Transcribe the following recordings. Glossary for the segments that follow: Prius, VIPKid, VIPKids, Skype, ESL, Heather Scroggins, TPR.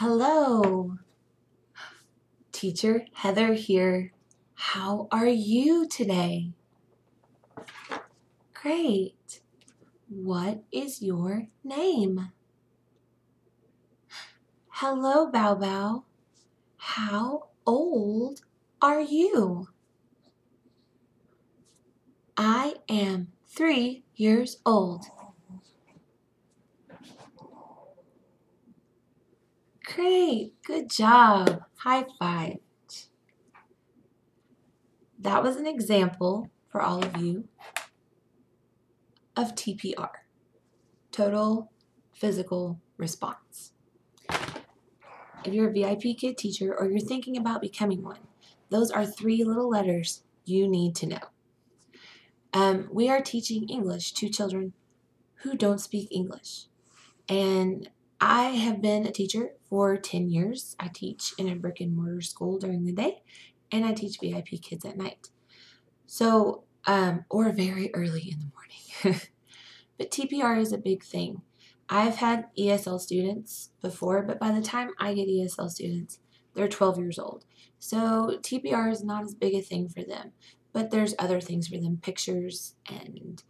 Hello, teacher Heather here. How are you today? Great. What is your name? Hello, Bao Bao. How old are you? I am 3 years old. Great, good job. High five. That was an example for all of you of TPR, total physical response. If you're a VIPKid teacher or you're thinking about becoming one, those are three little letters you need to know. We are teaching English to children who don't speak English, and I have been a teacher for 10 years. I teach in a brick and mortar school during the day, and I teach VIP kids at night. So, or very early in the morning. But TPR is a big thing. I've had ESL students before, but by the time I get ESL students, they're 12 years old. So TPR is not as big a thing for them, but there's other things for them, pictures and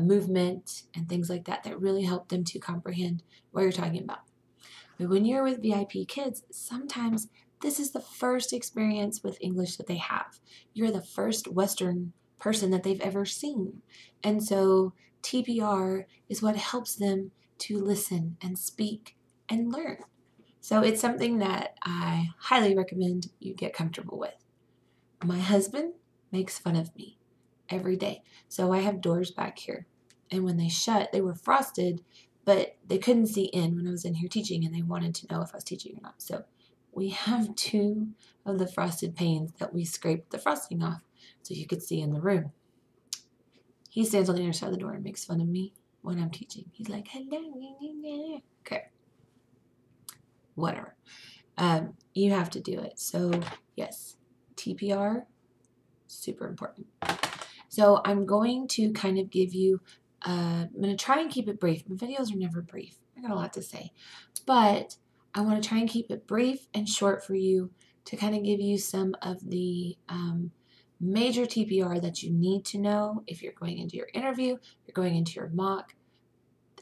movement and things like that that really help them to comprehend what you're talking about. But when you're with VIP kids, sometimes this is the first experience with English that they have. You're the first Western person that they've ever seen. And so TPR is what helps them to listen and speak and learn. So it's something that I highly recommend you get comfortable with. My husband makes fun of me every day. So I have doors back here, and when they shut, they were frosted, but they couldn't see in when I was in here teaching, and they wanted to know if I was teaching or not. So we have two of the frosted panes that we scraped the frosting off so you could see in the room. He stands on the other side of the door and makes fun of me when I'm teaching. He's like, hello. Okay, whatever. You have to do it. So yes, TPR, super important. So I'm going to kind of give you, I'm going to try and keep it brief. My videos are never brief. I got a lot to say, but I want to try and keep it brief and short for you to kind of give you some of the major TPR that you need to know if you're going into your interview, you're going into your mock.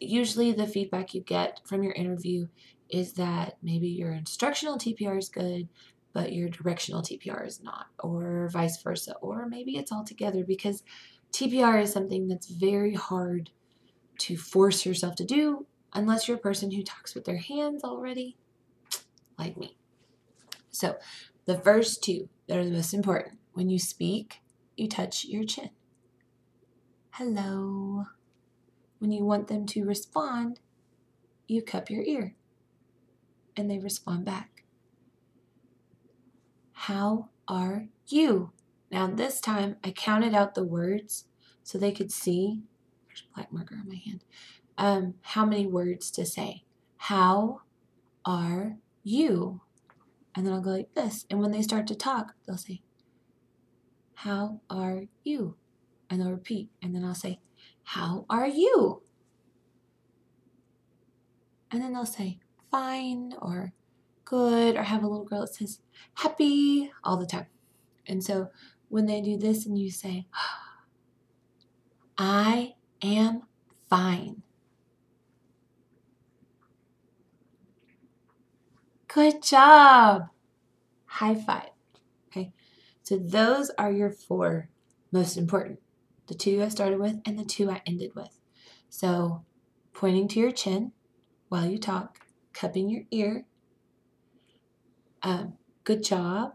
Usually the feedback you get from your interview is that maybe your instructional TPR is good, but your directional TPR is not, or vice versa, or maybe it's all together, because TPR is something that's very hard to force yourself to do unless you're a person who talks with their hands already, like me. So the first two that are the most important: when you speak, you touch your chin. Hello. When you want them to respond, you cup your ear, and they respond back. How are you? Now this time I counted out the words so they could see. There's a black marker on my hand. How many words to say. How are you? And then I'll go like this. And when they start to talk, they'll say, how are you? And they'll repeat. And then I'll say, how are you? And then they'll say, fine, or good, or have a little girl that says happy all the time. And so when they do this and you say, I am fine. Good job. High five. Okay. So those are your four most important. The two I started with and the two I ended with. So pointing to your chin while you talk, cupping your ear, good job,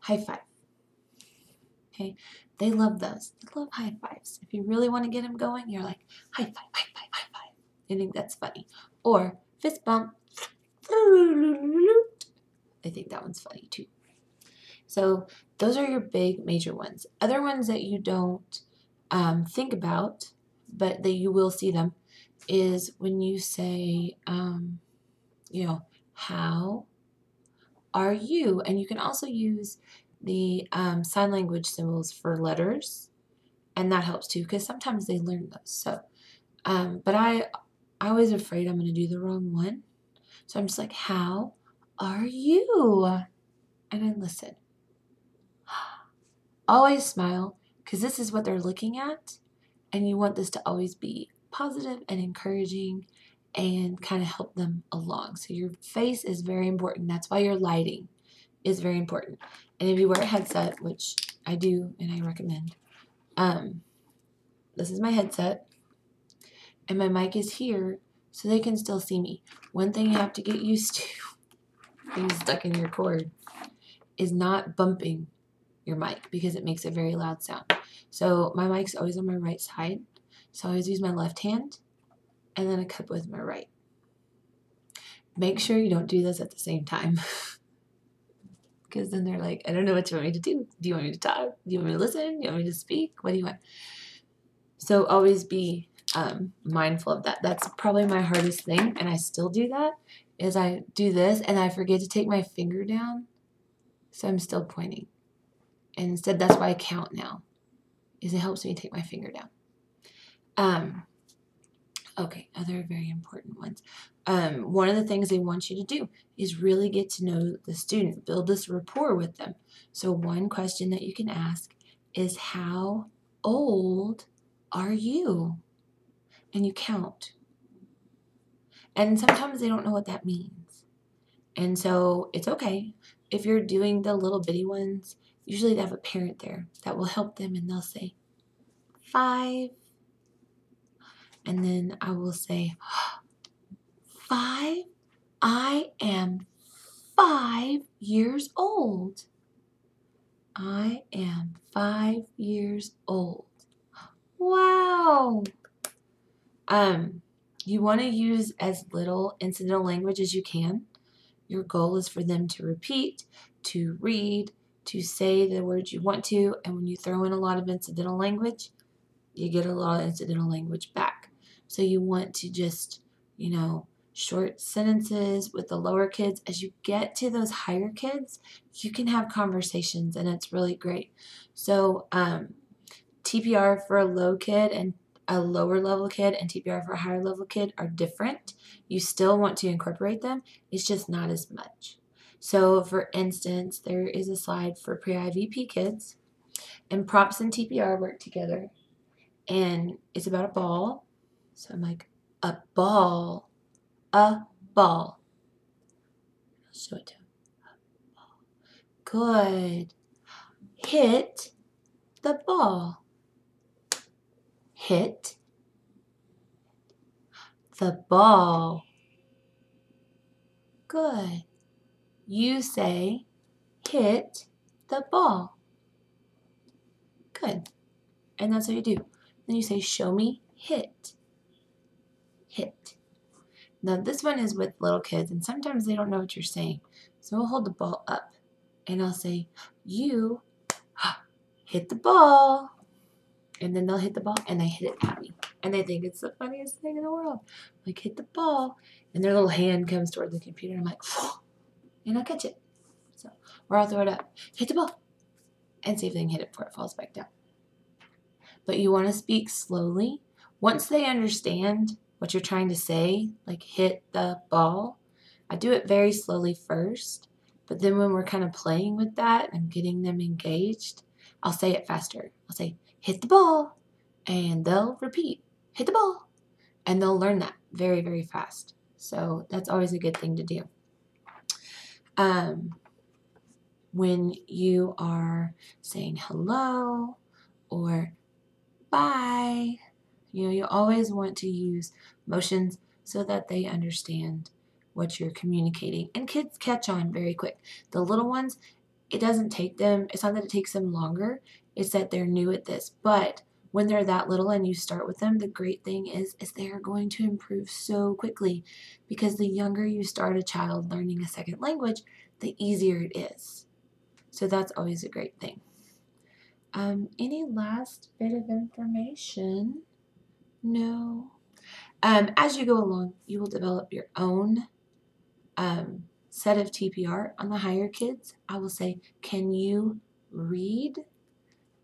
high five. Okay, they love those. They love high fives. If you really want to get them going, you're like, high five, high five, high five. They think that's funny. Or fist bump. They think that one's funny too. So those are your big major ones. Other ones that you don't think about, but that you will see them, is when you say, you know, how are you? And you can also use the sign language symbols for letters, and that helps too, because sometimes they learn those. So, but I was afraid I'm going to do the wrong one, So I'm just like, how are you? And I listen. Always smile, because this is what they're looking at, and you want this to always be positive and encouraging and kind of help them along. So your face is very important. That's why your lighting is very important. And if you wear a headset, which I do and I recommend, this is my headset, and my mic is here so they can still see me. One thing you have to get used to, being stuck in your cord, is not bumping your mic, because it makes a very loud sound. So my mic's always on my right side, so I always use my left hand and then a cup with my right. Make sure you don't do this at the same time, because then they're like, I don't know what you want me to do. Do you want me to talk? Do you want me to listen? Do you want me to speak? What do you want? So always be mindful of that. That's probably my hardest thing, and I still do that, is I do this and I forget to take my finger down, so I'm still pointing. And instead, that's why I count now, is it helps me take my finger down. Okay, other very important ones. One of the things they want you to do is really get to know the student, build this rapport with them. So one question that you can ask is, how old are you? And you count. And sometimes they don't know what that means. And so it's okay. If you're doing the little bitty ones, usually they have a parent there that will help them, and they'll say 5. And then I will say 5. I am 5 years old. I am 5 years old. Wow. You want to use as little incidental language as you can. Your goal is for them to repeat, to read, to say the words you want to, and when you throw in a lot of incidental language, you get a lot of incidental language back. So you want to just, you know, short sentences with the lower kids. As you get to those higher kids, you can have conversations, and it's really great. So TPR for a low kid and a lower level kid and TPR for a higher level kid are different. You still want to incorporate them. It's just not as much. So, for instance, there is a slide for pre-IVP kids, and props and TPR work together, and it's about a ball. So I'm like, a ball, a ball. I'll show it to him. A ball. Good. Hit the ball. Hit the ball. Good. You say, hit the ball. Good. And that's what you do. Then you say, show me, hit. Hit. Now this one is with little kids, and sometimes they don't know what you're saying. So we'll hold the ball up, and I'll say, you hit the ball. And then they'll hit the ball, and they hit it at me. And they think it's the funniest thing in the world. Like, hit the ball. And their little hand comes toward the computer, and I'm like, whoa. And I'll catch it. So, or I'll throw it up. Hit the ball. And see if they can hit it before it falls back down. But you want to speak slowly. Once they understand what you're trying to say, like hit the ball, I do it very slowly first. But then when we're kind of playing with that and getting them engaged, I'll say it faster. I'll say, hit the ball. And they'll repeat, hit the ball. And they'll learn that very, very fast. So that's always a good thing to do. When you are saying hello or bye, you know, you always want to use motions so that they understand what you're communicating. And kids catch on very quick. The little ones, it doesn't take them, it's not that it takes them longer, it's that they're new at this. But when they're that little and you start with them, the great thing is they are going to improve so quickly, because the younger you start a child learning a second language, the easier it is. So that's always a great thing. Any last bit of information? No. As you go along, you will develop your own set of TPR. On the higher kids, I will say, can you read?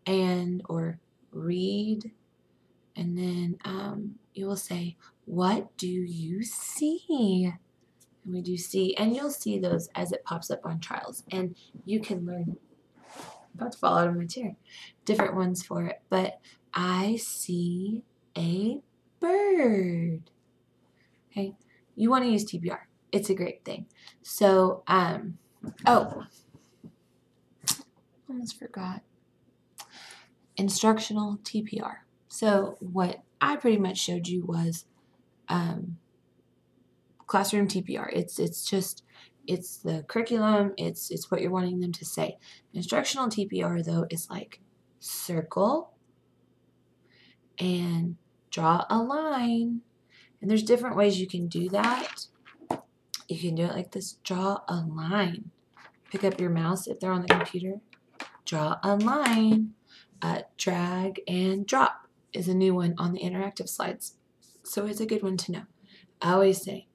And or read, and then you will say, what do you see? and we do C, and you'll see those as it pops up on trials, and you can learn. I'm about to fall out of my chair. Different ones for it, but I see a bird. Okay, you want to use TPR. It's a great thing. So, oh, almost forgot. Instructional TPR. So what I pretty much showed you was classroom TPR. It's the curriculum. It's what you're wanting them to say. Instructional TPR though is like circle and draw a line. And there's different ways you can do that. You can do it like this. Draw a line. Pick up your mouse if they're on the computer. Draw a line. Drag and drop is a new one on the interactive slides. So it's a good one to know. I always say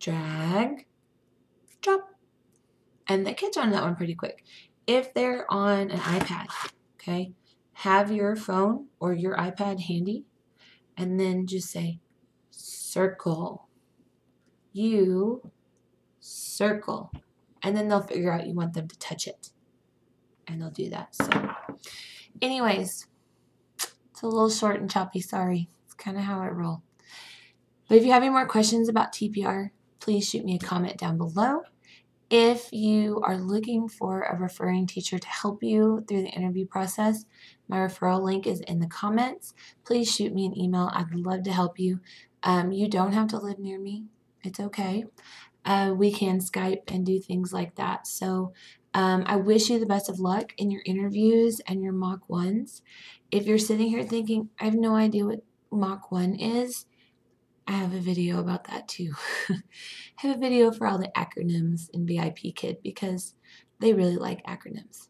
drag, drop. And the kids are on that one pretty quick. If they're on an iPad, okay, have your phone or your iPad handy and then just say circle. You circle. And then they'll figure out you want them to touch it. And they'll do that. So anyways, it's a little short and choppy, sorry. It's kind of how I roll. But if you have any more questions about TPR, please shoot me a comment down below. If you are looking for a referring teacher to help you through the interview process, my referral link is in the comments. Please shoot me an email. I'd love to help you. You don't have to live near me. It's okay. We can Skype and do things like that. So I wish you the best of luck in your interviews and your Mach 1s. If you're sitting here thinking, I have no idea what Mach 1 is, I have a video about that too. I have a video for all the acronyms in VIPKid because they really like acronyms.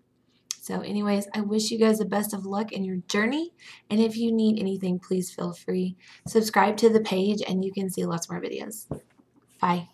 So anyways, I wish you guys the best of luck in your journey. And if you need anything, please feel free. Subscribe to the page and you can see lots more videos. Bye.